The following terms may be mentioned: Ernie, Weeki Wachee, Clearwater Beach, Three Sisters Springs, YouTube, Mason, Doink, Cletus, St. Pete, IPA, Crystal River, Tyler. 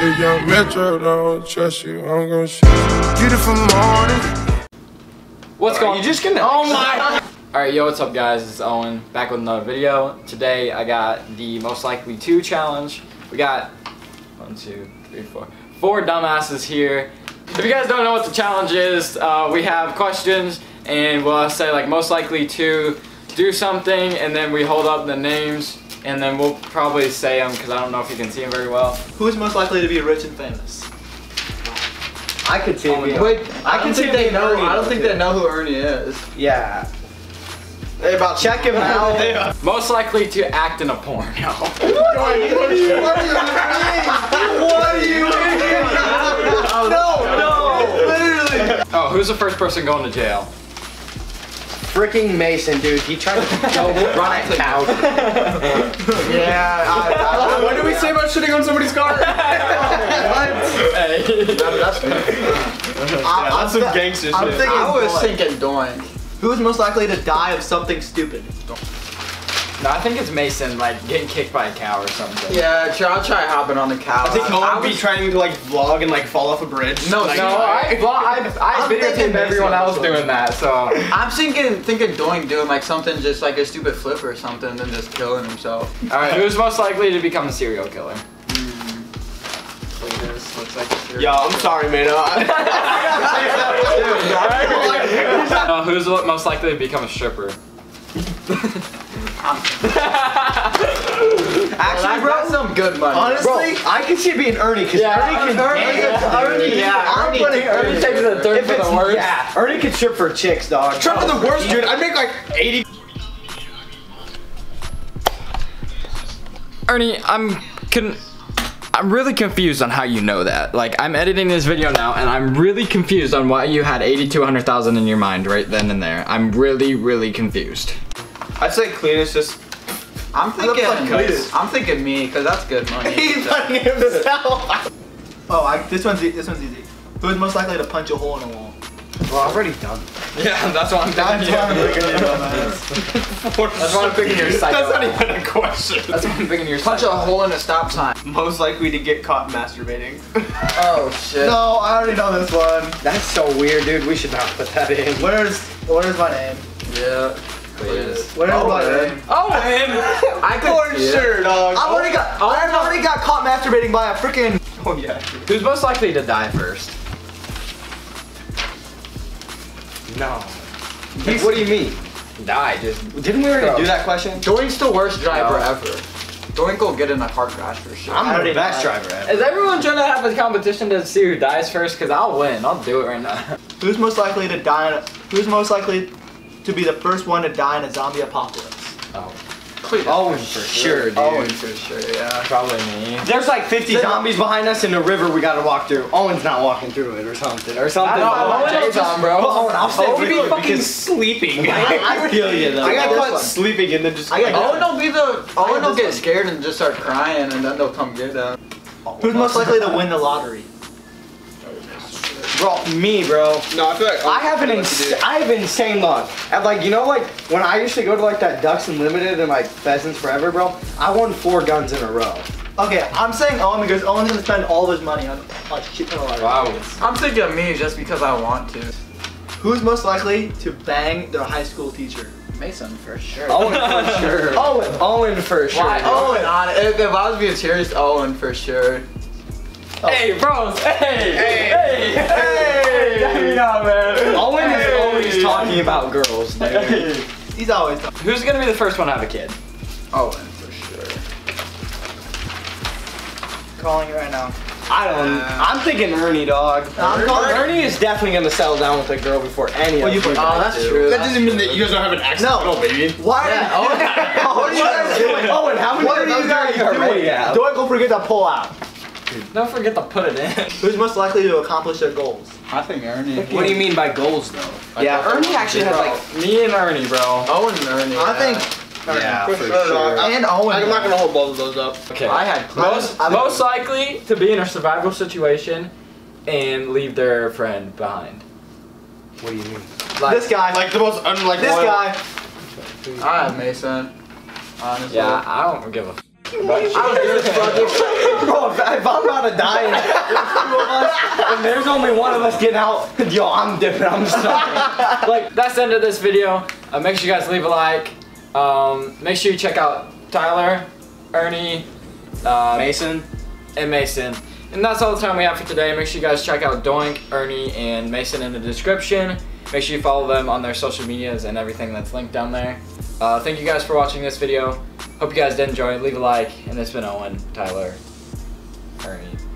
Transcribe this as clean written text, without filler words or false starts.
If young Metro don't trust you, I'm gonna shoot you. Beautiful morning. What's going on? You just gonna. Oh my. Alright, yo, what's up, guys? It's Owen back with another video. Today I got the most likely to challenge. We got 4 dumbasses here. If you guys don't know what the challenge is, we have questions and we'll say like most likely to do something, and then we hold up the names. And then we'll probably say them because I don't know if you can see them very well. Who is most likely to be rich and famous? I could see him. Wait, I can think they know. I don't think they know who Ernie is. Yeah. They about check him out. Most likely to act in a porno. What are you doing? No, literally. Oh, who's the first person going to jail? Freaking Mason, dude. He tried to double run it out. Yeah. What did we say about shitting on somebody's car? What? Hey. That's some gangster shit. I was thinking Doink. Who's most likely to die of something stupid? No, I think it's Mason, like, getting kicked by a cow or something. Yeah, I'll try hopping on the cow. I think Owen would be trying to, like, vlog and, like, fall off a bridge. No, I videotaped everyone else doing that, so. I'm thinking Doink doing, like, something just, like, a stupid flip or something, and then just killing himself. Alright, who's most likely to become a serial killer? Looks like a serial killer. Yo, I'm sorry, man. Who's most likely to become a stripper? Actually, bro, some good money. Honestly, bro, I can see it being Ernie because Ernie takes the third for the worst. Yeah, Ernie can trip for chicks, dog. Trip for the worst, dude. I'd make like 80. Ernie, I'm really confused on how you know that. Like, I'm editing this video now, and I'm really confused on why you had 80 to 100,000 in your mind right then and there. I'm really, really confused. I'd say Cletus just. I'm thinking me, because that's good money. He's funny himself. Oh, this one's easy. Who is most likely to punch a hole in a wall? Well, I've already done that. Yeah, that's what I'm doing. That's why I'm picking your side. That's not even a question. That's why I'm picking your punch a hole in a stop sign. Most likely to get caught masturbating. Oh shit. No, I already know this one. That's so weird, dude. We should not put that in. Where's my name? Yeah. What about Owen? I could, for sure, dog. I've already got caught masturbating by a freaking. Oh yeah. Who's most likely to die first? No. What do you mean? Die? Didn't we already do that question? Doink's the worst driver ever. Doink will get in a car crash for sure. I'm the best driver ever. Is everyone trying to have a competition to see who dies first? Because I'll win. I'll do it right now. Who's most likely to die? Who's most likely to be the first one to die in a zombie apocalypse? Oh. Owen for sure, dude. Owen for sure, yeah. Probably me. There's like 50 zombies behind us in the river we gotta walk through. Owen's not walking through it or something. Owen, I'll be fucking sleeping. I feel you though. I got caught sleeping and then just Owen will get scared and just start crying and then they'll come get us. Who's most likely to win the lottery? Bro, me, bro. No, I feel like I have insane luck. And like, you know, like when I used to go to like that Ducks Unlimited and like Pheasants Forever, bro. I won 4 guns in a row. Okay, I'm saying Owen because Owen's gonna spend all of his money on a shit ton of lottery. Wow. I'm thinking of me just because I want to. Who's most likely to bang their high school teacher? Mason for sure. Owen for sure. Owen for sure. Why? Owen. If I was being serious, Owen for sure. Oh. Hey, bros! Hey! Yeah, man. Owen is always talking about girls, dude. He's always talking. Who's gonna be the first one to have a kid? Owen, for sure. Calling you right now. I don't. I'm thinking Ernie, dog. Ernie is definitely gonna settle down with a girl before any of them. Oh, that's true. That doesn't mean that you guys don't have an accidental baby. Why? Yeah, what are you guys doing? Owen, how many of you guys are doing? Don't go forget to pull out. Don't forget to put it in. Who's most likely to accomplish their goals? I think Ernie. What do you mean by goals, though? Yeah, Ernie actually has like me and Ernie, bro. Owen and Ernie. I think Ernie, for sure. And Owen. I'm not gonna hold both of those up. Okay. I had most likely to be in a survival situation and leave their friend behind. What do you mean? Like, this guy, like the most unlikely. This guy. I have Mason. Honestly. Yeah, I don't give a. Bro, if I'm not of dying. There's two of us, and there's only one of us getting out. Yo, I'm different. I'm sorry. Like, that's the end of this video. Make sure you guys leave a like. Make sure you check out Tyler, Ernie, Mason, and Mason. And that's all the time we have for today. Make sure you guys check out Doink, Ernie, and Mason in the description. Make sure you follow them on their social medias and everything that's linked down there. Thank you guys for watching this video. Hope you guys did enjoy. Leave a like, and it's been Owen, Tyler, Ernie.